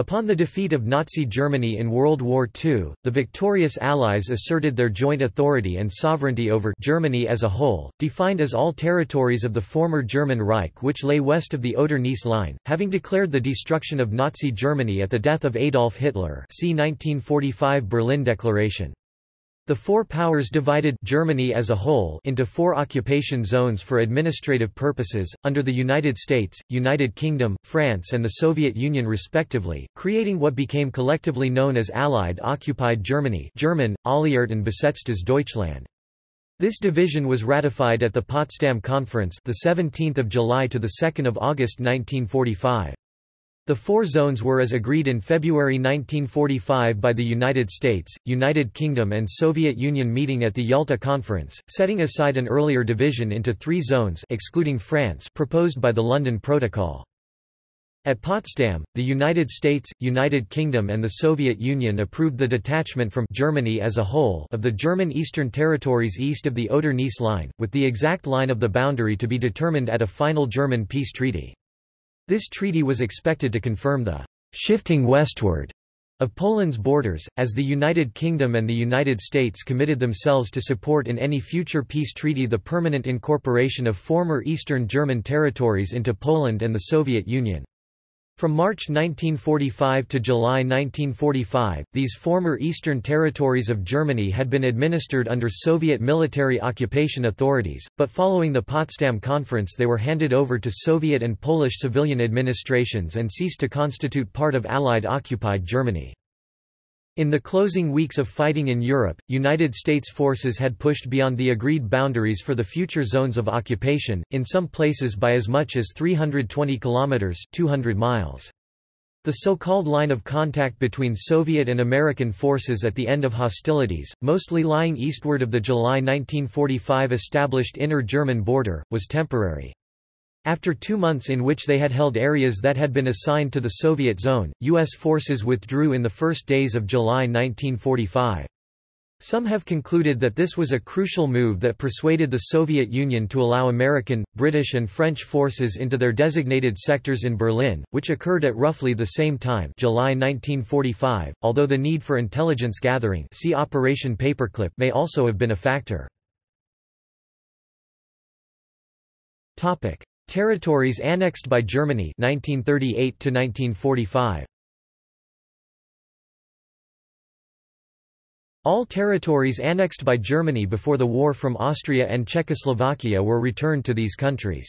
Upon the defeat of Nazi Germany in World War II, the victorious Allies asserted their joint authority and sovereignty over Germany as a whole, defined as all territories of the former German Reich which lay west of the Oder-Neisse line, having declared the destruction of Nazi Germany at the death of Adolf Hitler. See 1945 Berlin Declaration. The four powers divided Germany as a whole into four occupation zones for administrative purposes, under the United States, United Kingdom, France and the Soviet Union respectively, creating what became collectively known as Allied-occupied Germany, German, Alliierten-besetztes Deutschland. This division was ratified at the Potsdam Conference, the 17th of July to the 2nd of August 1945. The four zones were as agreed in February 1945 by the United States, United Kingdom and Soviet Union meeting at the Yalta Conference, setting aside an earlier division into three zones excluding France proposed by the London Protocol. At Potsdam, the United States, United Kingdom and the Soviet Union approved the detachment from Germany as a whole of the German Eastern Territories east of the Oder-Neisse line, with the exact line of the boundary to be determined at a final German peace treaty. This treaty was expected to confirm the shifting westward of Poland's borders, as the United Kingdom and the United States committed themselves to support in any future peace treaty the permanent incorporation of former Eastern German territories into Poland and the Soviet Union. From March 1945 to July 1945, these former Eastern territories of Germany had been administered under Soviet military occupation authorities, but following the Potsdam Conference they were handed over to Soviet and Polish civilian administrations and ceased to constitute part of Allied-occupied Germany. In the closing weeks of fighting in Europe, United States forces had pushed beyond the agreed boundaries for the future zones of occupation, in some places by as much as 320 kilometers (200 miles). The so-called line of contact between Soviet and American forces at the end of hostilities, mostly lying eastward of the July 1945 established inner German border, was temporary. After 2 months in which they had held areas that had been assigned to the Soviet zone, U.S. forces withdrew in the first days of July 1945. Some have concluded that this was a crucial move that persuaded the Soviet Union to allow American, British and French forces into their designated sectors in Berlin, which occurred at roughly the same time, July 1945, although the need for intelligence gathering, see Operation Paperclip, may also have been a factor. Territories annexed by Germany 1938 to 1945. All territories annexed by Germany before the war from Austria and Czechoslovakia were returned to these countries.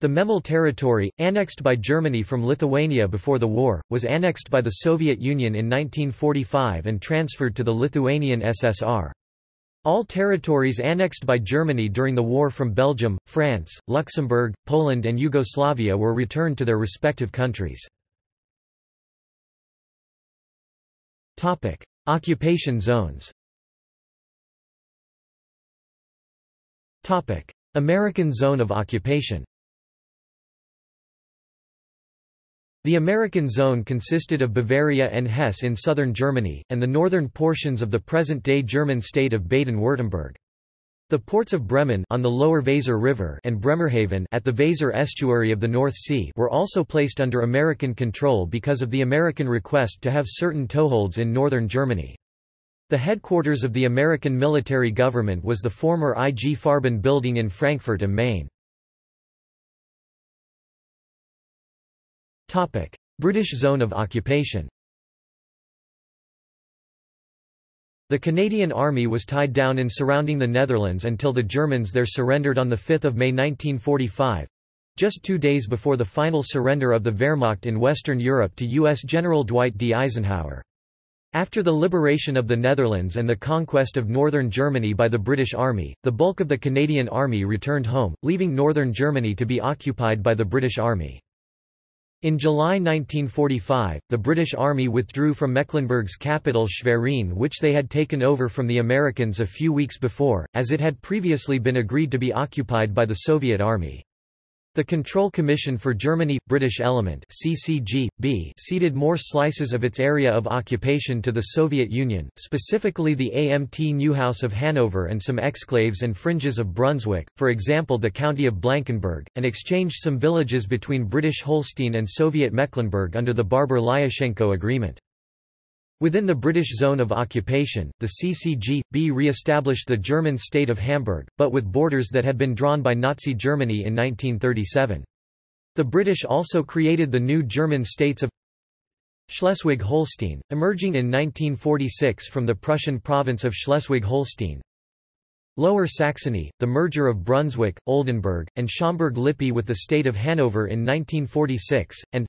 The Memel territory, annexed by Germany from Lithuania before the war, was annexed by the Soviet Union in 1945 and transferred to the Lithuanian SSR. All territories annexed by Germany during the war from Belgium, France, Luxembourg, Poland and Yugoslavia were returned to their respective countries. Occupation zones. American zone of occupation. The American zone consisted of Bavaria and Hesse in southern Germany, and the northern portions of the present-day German state of Baden-Württemberg. The ports of Bremen on the lower Weser River and Bremerhaven at the Weser estuary of the North Sea were also placed under American control because of the American request to have certain toeholds in northern Germany. The headquarters of the American military government was the former IG Farben building in Frankfurt am Main. British zone of occupation. The Canadian Army was tied down in surrounding the Netherlands until the Germans there surrendered on 5 May 1945—just 2 days before the final surrender of the Wehrmacht in Western Europe to U.S. General Dwight D. Eisenhower. After the liberation of the Netherlands and the conquest of northern Germany by the British Army, the bulk of the Canadian Army returned home, leaving northern Germany to be occupied by the British Army. In July 1945, the British Army withdrew from Mecklenburg's capital Schwerin, which they had taken over from the Americans a few weeks before, as it had previously been agreed to be occupied by the Soviet Army. The Control Commission for Germany – British Element (CCG-B) ceded more slices of its area of occupation to the Soviet Union, specifically the AMT Neuhaus of Hanover and some exclaves and fringes of Brunswick, for example the county of Blankenberg, and exchanged some villages between British Holstein and Soviet Mecklenburg under the Barber-Lyashenko Agreement. Within the British zone of occupation, the CCG-B re-established the German state of Hamburg, but with borders that had been drawn by Nazi Germany in 1937. The British also created the new German states of Schleswig-Holstein, emerging in 1946 from the Prussian province of Schleswig-Holstein. Lower Saxony, the merger of Brunswick, Oldenburg, and Schomberg-Lippe with the state of Hanover in 1946, and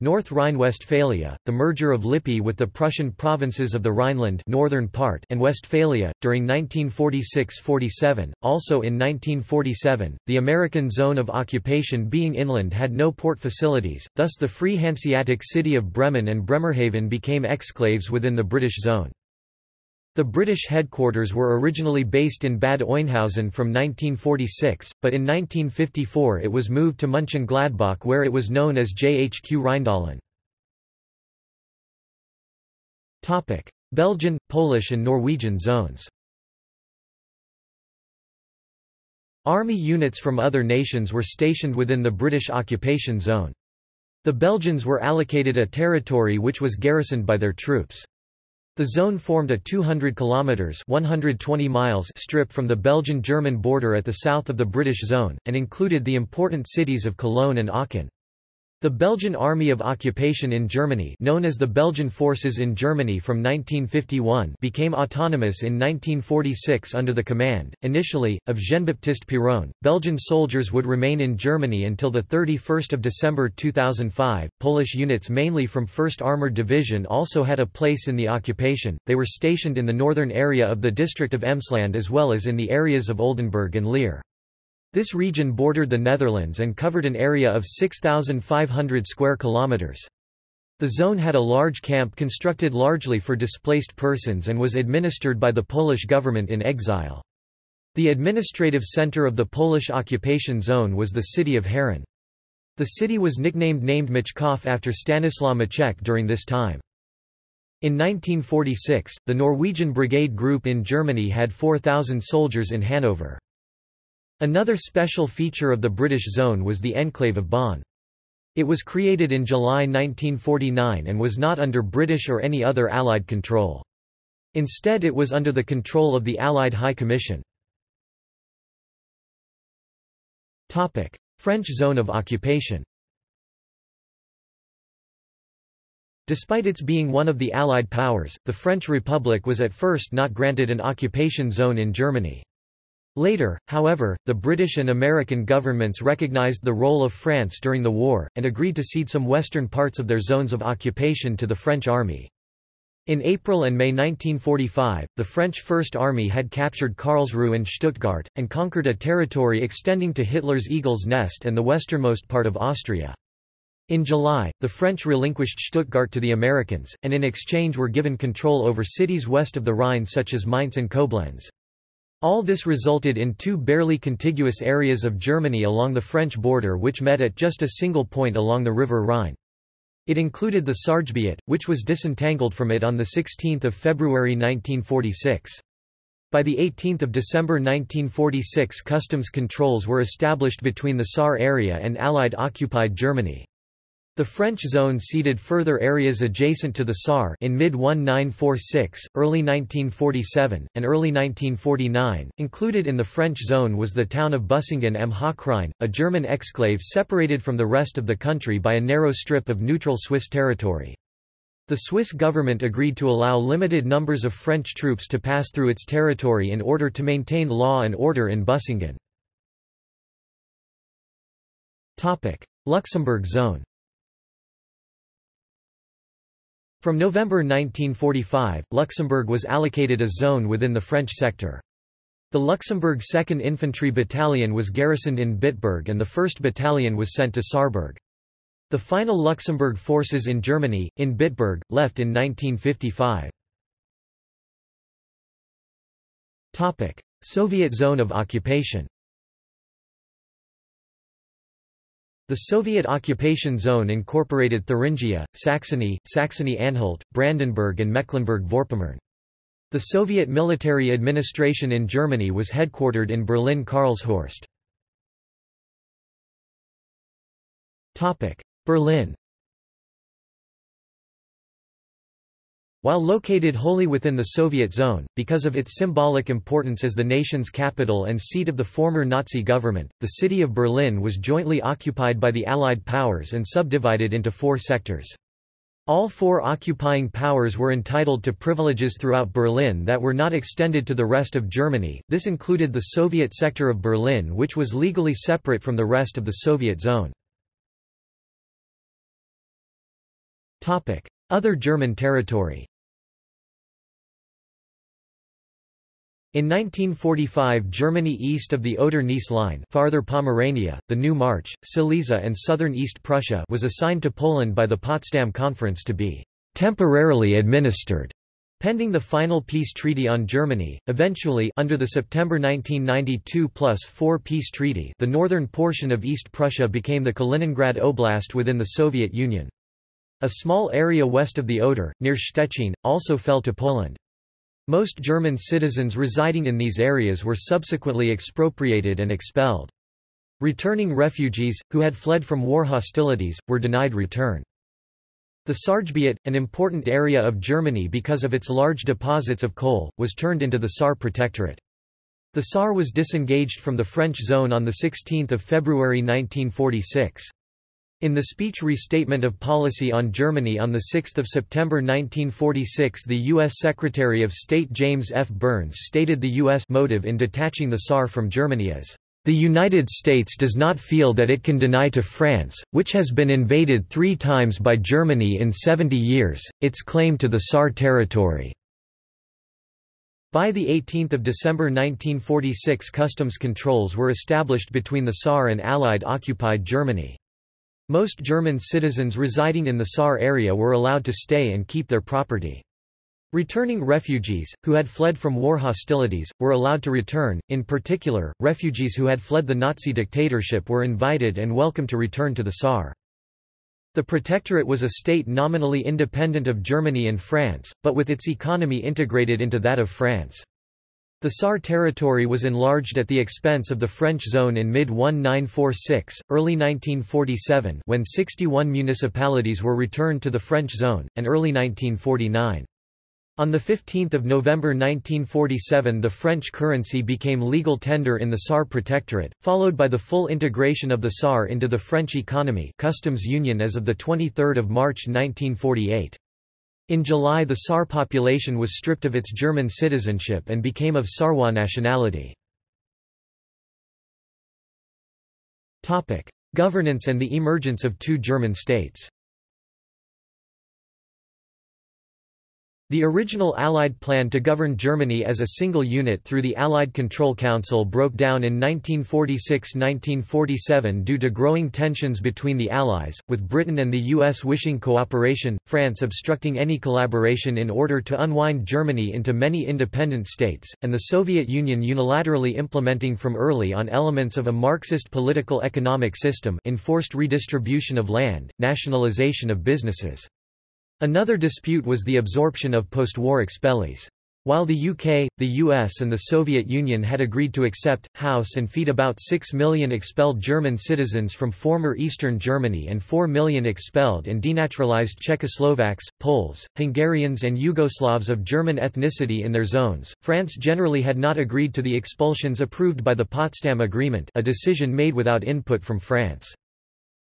North Rhine-Westphalia, the merger of Lippe with the Prussian provinces of the Rhineland northern part and Westphalia, during 1946–47. Also in 1947, the American zone of occupation being inland had no port facilities, thus the Free Hanseatic city of Bremen and Bremerhaven became exclaves within the British zone. The British headquarters were originally based in Bad Oeynhausen from 1946, but in 1954 it was moved to Mönchengladbach where it was known as JHQ Rheindahlen. Belgian, Polish and Norwegian zones. Army units from other nations were stationed within the British occupation zone. The Belgians were allocated a territory which was garrisoned by their troops. The zone formed a 200 kilometers (120 miles) strip from the Belgian-German border at the south of the British zone, and included the important cities of Cologne and Aachen. The Belgian Army of Occupation in Germany, known as the Belgian Forces in Germany from 1951, became autonomous in 1946 under the command, initially, of Jean-Baptiste Piron. Belgian soldiers would remain in Germany until 31 December 2005. Polish units mainly from 1st Armoured Division also had a place in the occupation, they were stationed in the northern area of the district of Emsland as well as in the areas of Oldenburg and Leer. This region bordered the Netherlands and covered an area of 6,500 square kilometers. The zone had a large camp constructed largely for displaced persons and was administered by the Polish government in exile. The administrative center of the Polish occupation zone was the city of Heron. The city was nicknamed Maczków after Stanislaw Maczek during this time. In 1946, the Norwegian Brigade Group in Germany had 4,000 soldiers in Hanover. Another special feature of the British zone was the enclave of Bonn. It was created in July 1949 and was not under British or any other Allied control. Instead it was under the control of the Allied High Commission. French zone of occupation. Despite its being one of the Allied powers, the French Republic was at first not granted an occupation zone in Germany. Later, however, the British and American governments recognized the role of France during the war, and agreed to cede some western parts of their zones of occupation to the French army. In April and May 1945, the French First Army had captured Karlsruhe and Stuttgart, and conquered a territory extending to Hitler's Eagle's Nest and the westernmost part of Austria. In July, the French relinquished Stuttgart to the Americans, and in exchange were given control over cities west of the Rhine such as Mainz and Koblenz. All this resulted in two barely contiguous areas of Germany along the French border which met at just a single point along the River Rhine. It included the Sargebiet, which was disentangled from it on 16 February 1946. By 18 December 1946 customs controls were established between the Saar area and Allied-occupied Germany. The French zone ceded further areas adjacent to the Saar in mid-1946, early 1947, and early 1949. Included in the French zone was the town of Bussingen am Hochrhein, a German exclave separated from the rest of the country by a narrow strip of neutral Swiss territory. The Swiss government agreed to allow limited numbers of French troops to pass through its territory in order to maintain law and order in Bussingen. Luxembourg zone. From November 1945, Luxembourg was allocated a zone within the French sector. The Luxembourg 2nd Infantry Battalion was garrisoned in Bitburg and the 1st Battalion was sent to Saarburg. The final Luxembourg forces in Germany, in Bitburg, left in 1955. Soviet zone of occupation. The Soviet occupation zone incorporated Thuringia, Saxony, Saxony-Anhalt, Brandenburg and Mecklenburg-Vorpommern. The Soviet military administration in Germany was headquartered in Berlin-Karlshorst. Berlin. While located wholly within the Soviet zone, because of its symbolic importance as the nation's capital and seat of the former Nazi government, the city of Berlin was jointly occupied by the Allied powers and subdivided into four sectors. All four occupying powers were entitled to privileges throughout Berlin that were not extended to the rest of Germany. This included the Soviet sector of Berlin, which was legally separate from the rest of the Soviet zone. Topic: Other German territory. In 1945, Germany east of the Oder-Neisse line, farther Pomerania, the New March, Silesia and southern East Prussia was assigned to Poland by the Potsdam Conference to be temporarily administered, pending the final peace treaty on Germany. Eventually, under the September 1992 +4 peace treaty, the northern portion of East Prussia became the Kaliningrad Oblast within the Soviet Union. A small area west of the Oder, near Szczecin, also fell to Poland. Most German citizens residing in these areas were subsequently expropriated and expelled. Returning refugees, who had fled from war hostilities, were denied return. The Saargebiet, an important area of Germany because of its large deposits of coal, was turned into the Saar Protectorate. The Saar was disengaged from the French zone on 16 February 1946. In the speech Restatement of Policy on Germany on 6 September 1946, the U.S. Secretary of State James F. Byrnes stated the U.S. motive in detaching the Saar from Germany as, "The United States does not feel that it can deny to France, which has been invaded 3 times by Germany in 70 years, its claim to the Saar territory." By 18 December 1946, customs controls were established between the Saar and Allied-occupied Germany. Most German citizens residing in the Saar area were allowed to stay and keep their property. Returning refugees, who had fled from war hostilities, were allowed to return. In particular, refugees who had fled the Nazi dictatorship were invited and welcome to return to the Saar. The Protectorate was a state nominally independent of Germany and France, but with its economy integrated into that of France. The Saar territory was enlarged at the expense of the French zone in mid-1946, early 1947 when 61 municipalities were returned to the French zone, and early 1949. On 15 November 1947 the French currency became legal tender in the Saar Protectorate, followed by the full integration of the Saar into the French economy customs union as of 23 March 1948. In July the Saar population was stripped of its German citizenship and became of Saarwa nationality. Governance and the emergence of 2 German states. The original Allied plan to govern Germany as a single unit through the Allied Control Council broke down in 1946–1947 due to growing tensions between the Allies, with Britain and the US wishing cooperation, France obstructing any collaboration in order to unwind Germany into many independent states, and the Soviet Union unilaterally implementing from early on elements of a Marxist political economic system, enforced redistribution of land, nationalization of businesses. Another dispute was the absorption of post-war expellees. While the UK, the US and the Soviet Union had agreed to accept, house and feed about 6 million expelled German citizens from former Eastern Germany and 4 million expelled and denaturalized Czechoslovaks, Poles, Hungarians and Yugoslavs of German ethnicity in their zones, France generally had not agreed to the expulsions approved by the Potsdam Agreement, a decision made without input from France.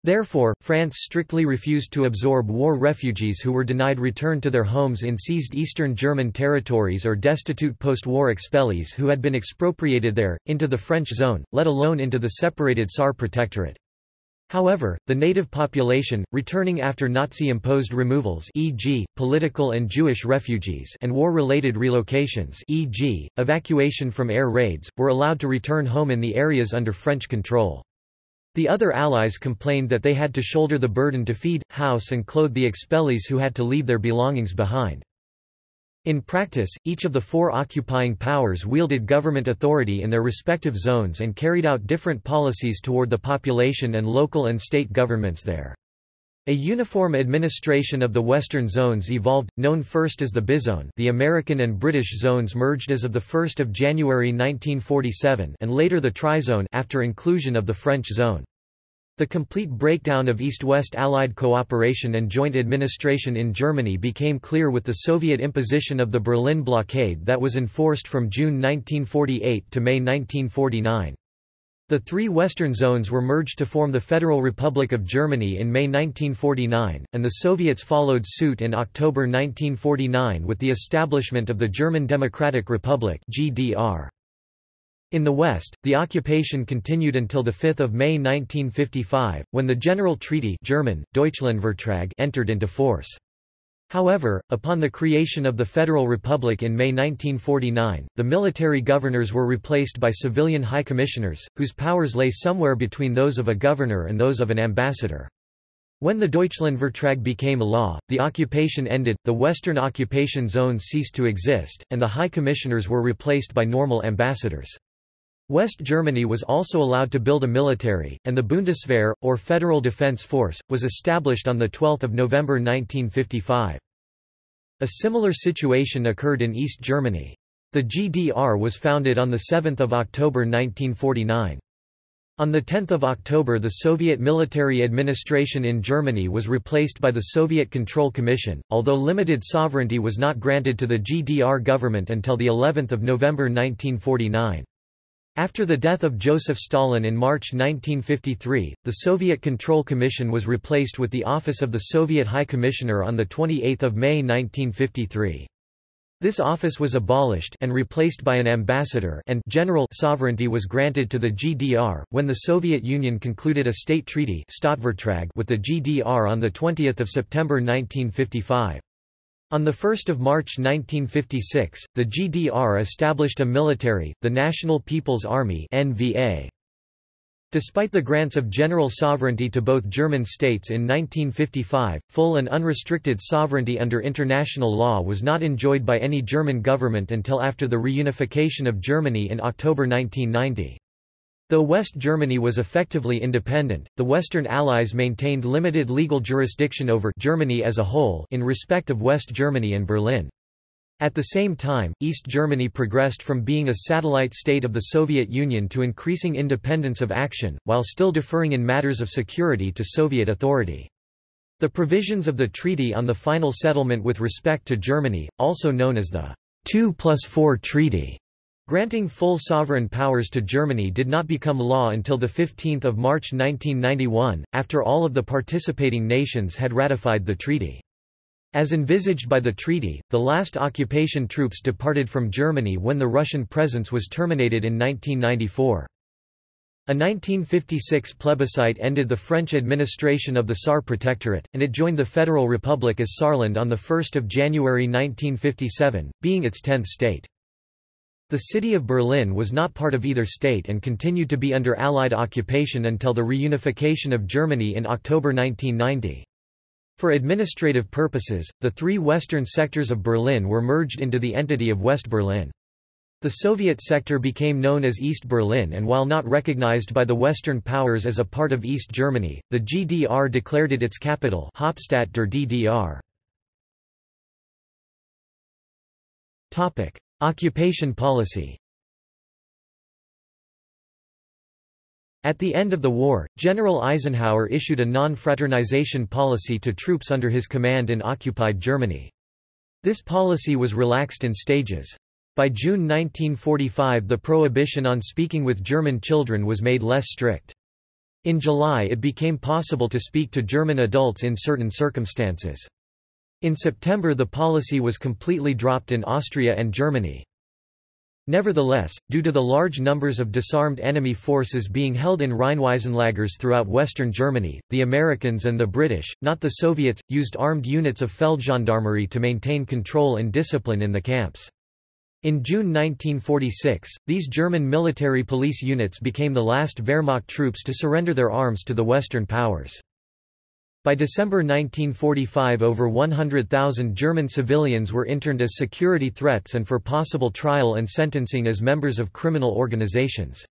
Therefore, France strictly refused to absorb war refugees who were denied return to their homes in seized Eastern German territories or destitute post-war expellees who had been expropriated there, into the French zone, let alone into the separated Saar Protectorate. However, the native population, returning after Nazi-imposed removals e.g., political and Jewish refugees and war-related relocations e.g., evacuation from air raids, were allowed to return home in the areas under French control. The other Allies complained that they had to shoulder the burden to feed, house and clothe the expellees who had to leave their belongings behind. In practice, each of the four occupying powers wielded government authority in their respective zones and carried out different policies toward the population and local and state governments there. A uniform administration of the Western zones evolved, known first as the Bizone. The American and British zones merged as of 1 January 1947 and later the Trizone after inclusion of the French zone. The complete breakdown of East-West Allied cooperation and joint administration in Germany became clear with the Soviet imposition of the Berlin blockade that was enforced from June 1948 to May 1949. The three Western zones were merged to form the Federal Republic of Germany in May 1949, and the Soviets followed suit in October 1949 with the establishment of the German Democratic Republic (GDR). In the West, the occupation continued until 5 May 1955, when the General Treaty (German: Deutschlandvertrag) entered into force. However, upon the creation of the Federal Republic in May 1949, the military governors were replaced by civilian high commissioners, whose powers lay somewhere between those of a governor and those of an ambassador. When the Deutschlandvertrag became a law, the occupation ended, the Western occupation zones ceased to exist, and the high commissioners were replaced by normal ambassadors. West Germany was also allowed to build a military, and the Bundeswehr, or Federal Defense Force, was established on 12 November 1955. A similar situation occurred in East Germany. The GDR was founded on 7 October 1949. On 10 October the Soviet military administration in Germany was replaced by the Soviet Control Commission, although limited sovereignty was not granted to the GDR government until 11 November 1949. After the death of Joseph Stalin in March 1953, the Soviet Control Commission was replaced with the office of the Soviet High Commissioner on 28 May 1953. This office was abolished and replaced by an ambassador, and general sovereignty was granted to the GDR, when the Soviet Union concluded a state treaty (Staatsvertrag) with the GDR on 20 September 1955. On 1 March 1956, the GDR established a military, the National People's Army (NVA). Despite the grants of general sovereignty to both German states in 1955, full and unrestricted sovereignty under international law was not enjoyed by any German government until after the reunification of Germany in October 1990. Though West Germany was effectively independent, the Western Allies maintained limited legal jurisdiction over Germany as a whole in respect of West Germany and Berlin. At the same time, East Germany progressed from being a satellite state of the Soviet Union to increasing independence of action, while still deferring in matters of security to Soviet authority. The provisions of the Treaty on the Final Settlement with respect to Germany, also known as the 2-plus-4 Treaty, granting full sovereign powers to Germany did not become law until 15 March 1991, after all of the participating nations had ratified the treaty. As envisaged by the treaty, the last occupation troops departed from Germany when the Russian presence was terminated in 1994. A 1956 plebiscite ended the French administration of the Saar Protectorate, and it joined the Federal Republic as Saarland on 1 January 1957, being its 10th state. The city of Berlin was not part of either state and continued to be under Allied occupation until the reunification of Germany in October 1990. For administrative purposes, the three western sectors of Berlin were merged into the entity of West Berlin. The Soviet sector became known as East Berlin, and while not recognized by the Western powers as a part of East Germany, the GDR declared it its capital, Hauptstadt der DDR. Occupation policy. At the end of the war, General Eisenhower issued a non-fraternization policy to troops under his command in occupied Germany. This policy was relaxed in stages. By June 1945, the prohibition on speaking with German children was made less strict. In July, it became possible to speak to German adults in certain circumstances. In September, the policy was completely dropped in Austria and Germany. Nevertheless, due to the large numbers of disarmed enemy forces being held in Rheinweisenlagers throughout Western Germany, the Americans and the British, not the Soviets, used armed units of Feldgendarmerie to maintain control and discipline in the camps. In June 1946, these German military police units became the last Wehrmacht troops to surrender their arms to the Western powers. By December 1945, over 100,000 German civilians were interned as security threats and for possible trial and sentencing as members of criminal organizations.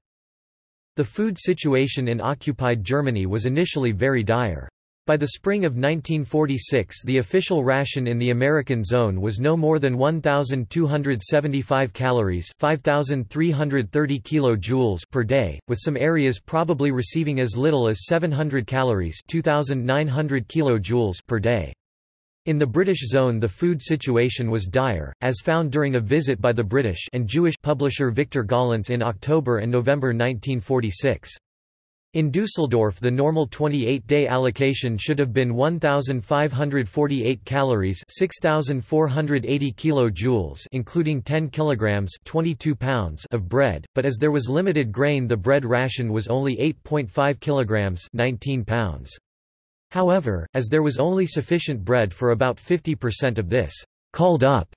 The food situation in occupied Germany was initially very dire. By the spring of 1946, the official ration in the American zone was no more than 1,275 calories (5,330 kilojoules) per day, with some areas probably receiving as little as 700 calories (2,900 kilojoules) per day. In the British zone, the food situation was dire, as found during a visit by the British and Jewish publisher Victor Gollancz in October and November 1946. In Düsseldorf, the normal 28-day allocation should have been 1,548 calories, 6,480 kilojoules, including 10 kilograms, 22 pounds of bread, but as there was limited grain, the bread ration was only 8.5 kilograms, 19 pounds. However, as there was only sufficient bread for about 50% of this called up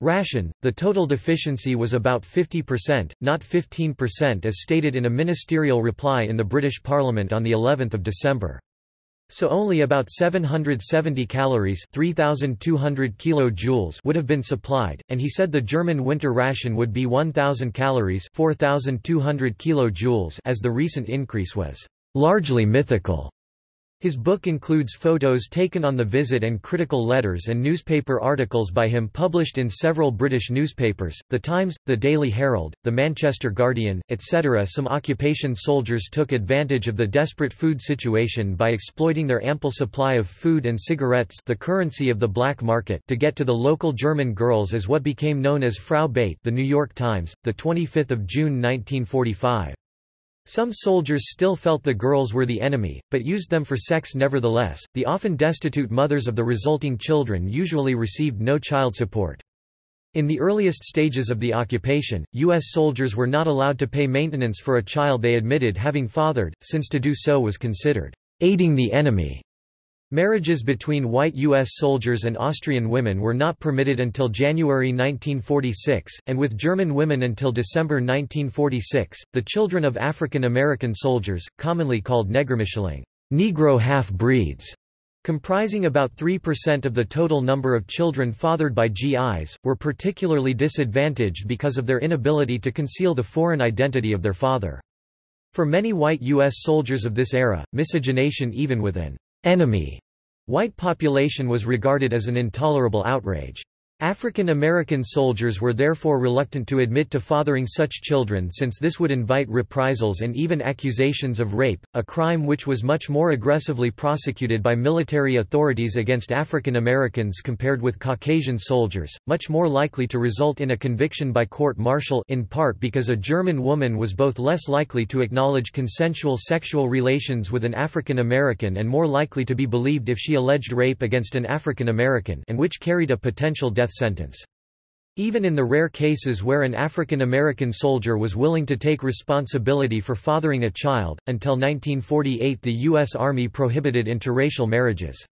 ration, the total deficiency was about 50%, not 15% as stated in a ministerial reply in the British Parliament on the 11th of December. So only about 770 calories, 3,200 kilojoules would have been supplied, and he said the German winter ration would be 1,000 calories, 4,200 kilojoules as the recent increase was largely mythical. His book includes photos taken on the visit and critical letters and newspaper articles by him published in several British newspapers, The Times, The Daily Herald, The Manchester Guardian, etc. Some occupation soldiers took advantage of the desperate food situation by exploiting their ample supply of food and cigarettes, the currency of the black market, to get to the local German girls as what became known as Frau Bait. The New York Times, 25 June 1945. Some soldiers still felt the girls were the enemy, but used them for sex nevertheless. The often destitute mothers of the resulting children usually received no child support. In the earliest stages of the occupation, U.S. soldiers were not allowed to pay maintenance for a child they admitted having fathered, since to do so was considered aiding the enemy. Marriages between white U.S. soldiers and Austrian women were not permitted until January 1946, and with German women until December 1946. The children of African American soldiers, commonly called Negermischling, Negro half-breeds, comprising about 3% of the total number of children fathered by GIs, were particularly disadvantaged because of their inability to conceal the foreign identity of their father. For many white U.S. soldiers of this era, miscegenation even with an enemy white population was regarded as an intolerable outrage. African American soldiers were therefore reluctant to admit to fathering such children, since this would invite reprisals and even accusations of rape, a crime which was much more aggressively prosecuted by military authorities against African Americans compared with Caucasian soldiers, much more likely to result in a conviction by court-martial, in part because a German woman was both less likely to acknowledge consensual sexual relations with an African American and more likely to be believed if she alleged rape against an African American, and which carried a potential death sentence. Even in the rare cases where an African American soldier was willing to take responsibility for fathering a child, until 1948 the U.S. Army prohibited interracial marriages.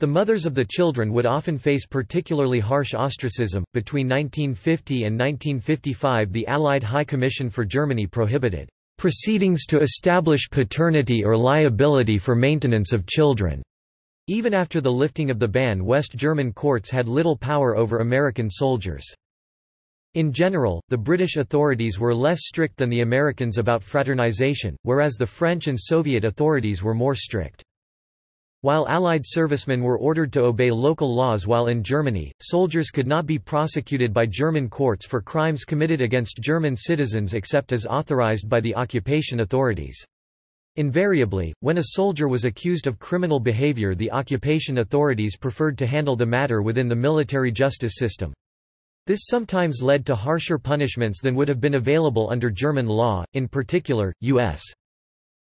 The mothers of the children would often face particularly harsh ostracism. Between 1950 and 1955 the Allied High Commission for Germany prohibited proceedings to establish paternity or liability for maintenance of children. Even after the lifting of the ban, West German courts had little power over American soldiers. In general, the British authorities were less strict than the Americans about fraternization, whereas the French and Soviet authorities were more strict. While Allied servicemen were ordered to obey local laws while in Germany, soldiers could not be prosecuted by German courts for crimes committed against German citizens except as authorized by the occupation authorities. Invariably, when a soldier was accused of criminal behavior, the occupation authorities preferred to handle the matter within the military justice system. This sometimes led to harsher punishments than would have been available under German law. In particular, U.S.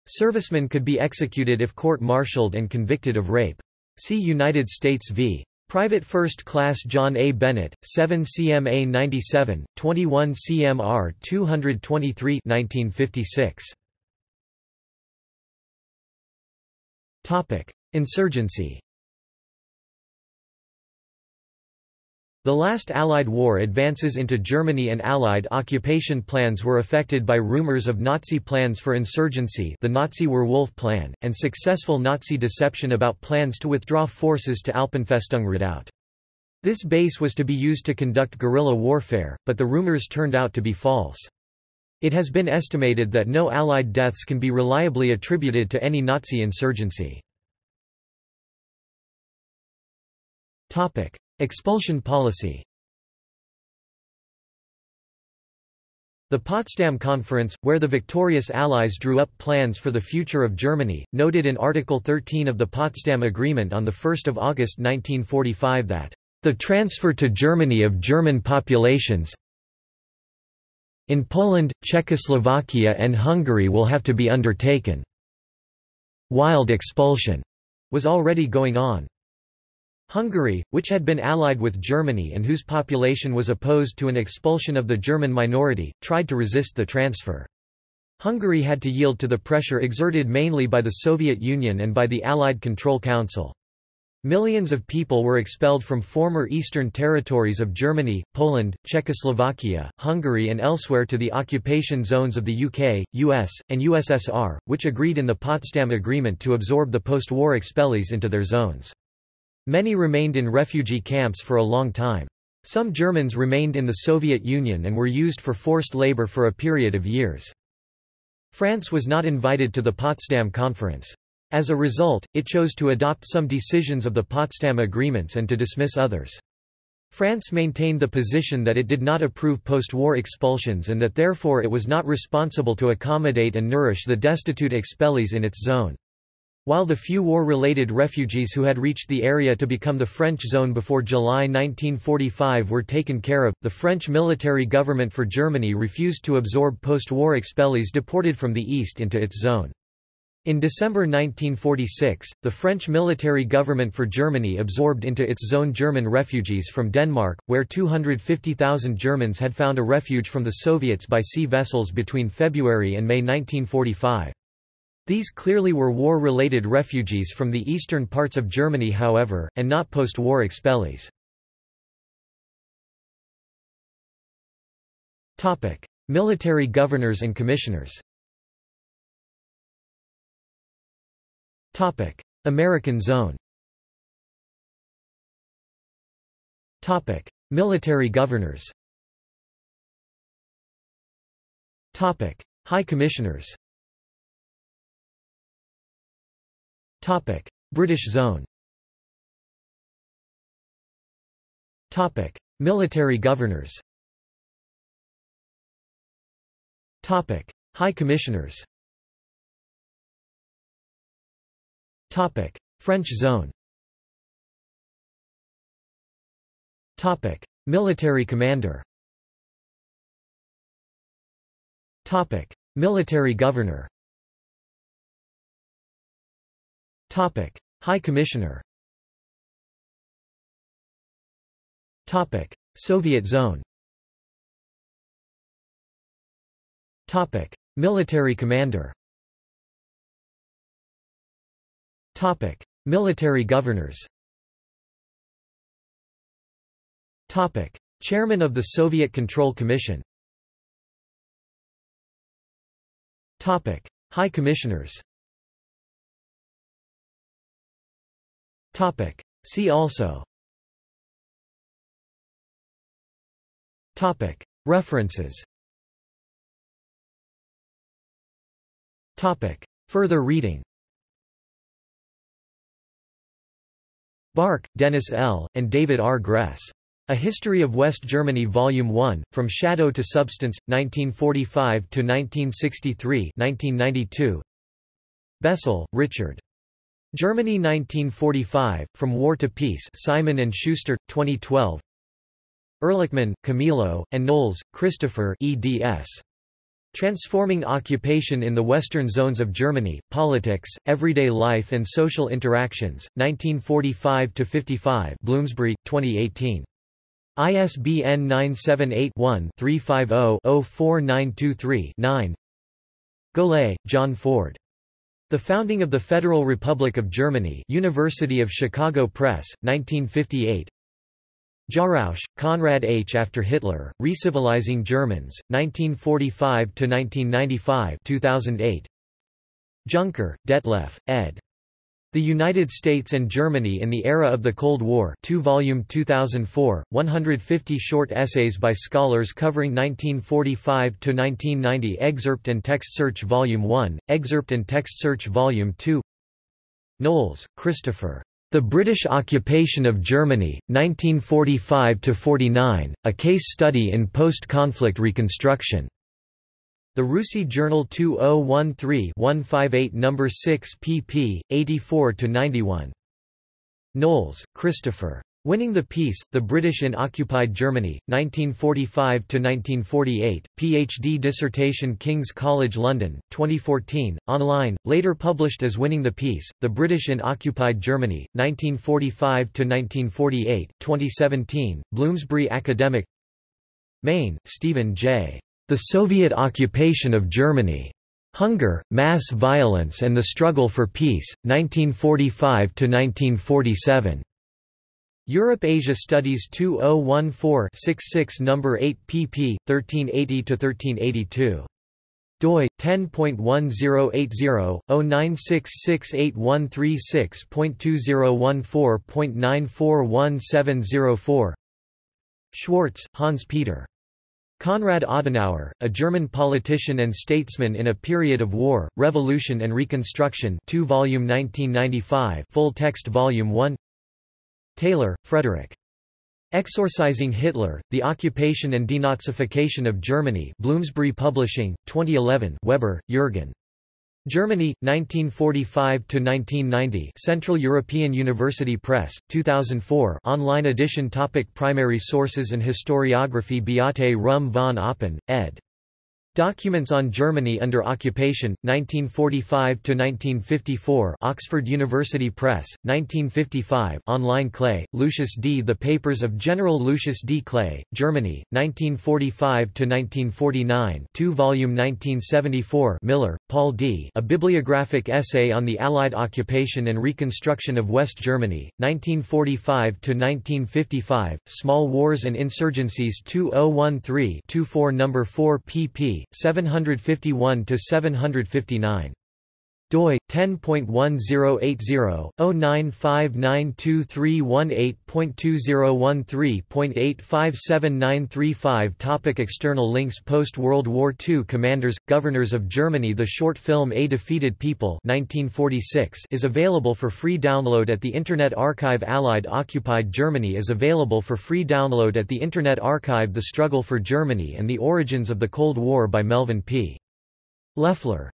servicemen could be executed if court-martialed and convicted of rape. See United States v. Private First Class John A. Bennett, 7 CMA 97, 21 CMR 223, 1956. Insurgency. The last Allied war advances into Germany and Allied occupation plans were affected by rumors of Nazi plans for insurgency, the Nazi Werewolf plan, and successful Nazi deception about plans to withdraw forces to Alpenfestung redoubt. This base was to be used to conduct guerrilla warfare, but the rumors turned out to be false. It has been estimated that no Allied deaths can be reliably attributed to any Nazi insurgency. Expulsion policy. The Potsdam Conference, where the victorious Allies drew up plans for the future of Germany, noted in Article 13 of the Potsdam Agreement on 1 August 1945 that, "...the transfer to Germany of German populations in Poland, Czechoslovakia and Hungary will have to be undertaken." Wild expulsion was already going on. Hungary, which had been allied with Germany and whose population was opposed to an expulsion of the German minority, tried to resist the transfer. Hungary had to yield to the pressure exerted mainly by the Soviet Union and by the Allied Control Council. Millions of people were expelled from former eastern territories of Germany, Poland, Czechoslovakia, Hungary and elsewhere to the occupation zones of the UK, US, and USSR, which agreed in the Potsdam Agreement to absorb the post-war expellees into their zones. Many remained in refugee camps for a long time. Some Germans remained in the Soviet Union and were used for forced labor for a period of years. France was not invited to the Potsdam Conference. As a result, it chose to adopt some decisions of the Potsdam Agreements and to dismiss others. France maintained the position that it did not approve post-war expulsions and that therefore it was not responsible to accommodate and nourish the destitute expellees in its zone. While the few war-related refugees who had reached the area to become the French zone before July 1945 were taken care of, the French military government for Germany refused to absorb post-war expellees deported from the east into its zone. In December 1946, the French military government for Germany absorbed into its zone German refugees from Denmark, where 250,000 Germans had found a refuge from the Soviets by sea vessels between February and May 1945. These clearly were war-related refugees from the eastern parts of Germany, however, and not post-war expellees. Topic: Military governors and commissioners. Topic: American zone. Topic: Military governors. Topic: High commissioners. Topic: British zone. Topic: Military governors. Topic: High commissioners. Topic: French zone. Topic: Military commander. Topic: Military governor. Topic: High Commissioner. Topic: Soviet Zone. Topic: Military Commander. Topic: Military Governors. Topic: Chairman of the Soviet Control Commission. Topic: High Commissioners. Topic: See also. Topic: References. Topic: Further reading. Bark, Dennis L., and David R. Gress. A History of West Germany Volume 1, From Shadow to Substance, 1945 to 1963, 1992. Bessel, Richard. Germany 1945, From War to Peace, Simon & Schuster, 2012. Ehrlichman, Camillo, and Knowles, Christopher eds. Transforming Occupation in the Western Zones of Germany, Politics, Everyday Life and Social Interactions, 1945–55, Bloomsbury, 2018. ISBN 978-1-350-04923-9. Golay, John Ford. The Founding of the Federal Republic of Germany, University of Chicago Press, 1958. Jarausch, Konrad H. After Hitler, Recivilizing Germans, 1945–1995 2008. Junker, Detlef, ed. The United States and Germany in the Era of the Cold War 2 Volume 2004, 150 short essays by scholars covering 1945–1990 Excerpt and Text Search Volume 1, Excerpt and Text Search Volume 2. Knowles, Christopher. The British Occupation of Germany, 1945–49, A Case Study in Post-Conflict Reconstruction. The Russi Journal 2013-158 No. 6 pp. 84–91. Knowles, Christopher. Winning the Peace, The British in Occupied Germany, 1945–1948, Ph.D. dissertation King's College London, 2014, online, later published as Winning the Peace, The British in Occupied Germany, 1945–1948, 2017, Bloomsbury Academic. Maine, Stephen J. The Soviet Occupation of Germany. Hunger, Mass Violence and the Struggle for Peace, 1945–1947. Europe Asia Studies 2014-66 No. 8 pp. 1380–1382. doi. 10.1080/09668136.2014.941704. Schwartz, Hans-Peter. Konrad Adenauer, A German Politician and Statesman in a Period of War, Revolution and Reconstruction 2 Volume 1995 Full Text Volume 1. Taylor, Frederick. Exorcising Hitler, The Occupation and Denazification of Germany, Bloomsbury Publishing, 2011. Weber, Jürgen. Germany, 1945–1990, Central European University Press, 2004. Online edition. Topic: Primary sources and historiography. Beate Ruhm von Oppen, ed. Documents on Germany under Occupation, 1945–1954, Oxford University Press, 1955. Online. Clay, Lucius D. The Papers of General Lucius D. Clay, Germany, 1945–1949 2 Volume 1974. Miller, Paul D. A Bibliographic Essay on the Allied Occupation and Reconstruction of West Germany, 1945–1955, Small Wars and Insurgencies 2013-24 No. 4 pp. 751–759. doi. 10.1080/09592318.2013.857935. Topic: external links. Post-World War II commanders, governors of Germany. The short film A Defeated People 1946 is available for free download at the Internet Archive. Allied-occupied Germany is available for free download at the Internet Archive. The Struggle for Germany and the Origins of the Cold War by Melvin P. Loeffler.